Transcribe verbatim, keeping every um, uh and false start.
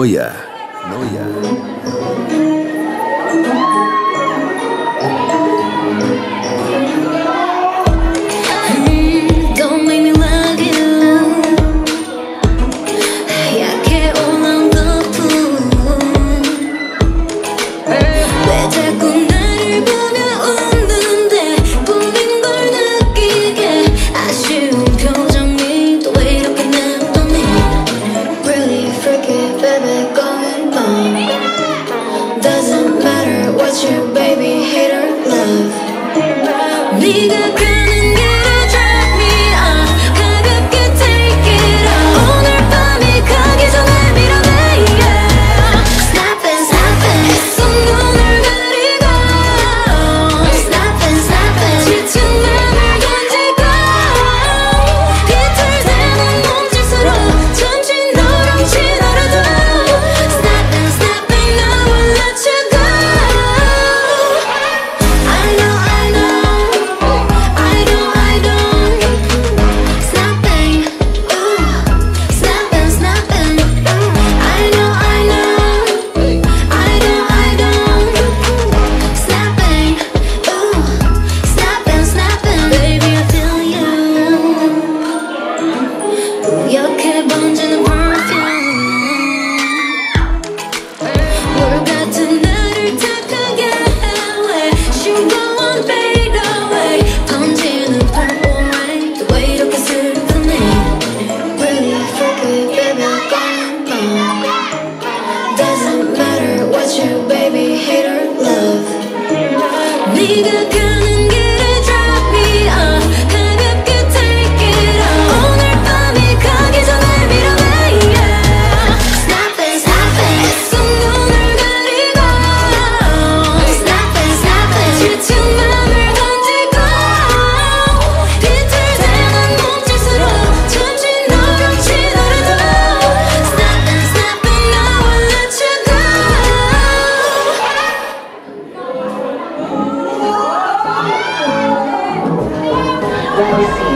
Noia, Noia. Doesn't matter what you baby hate or love.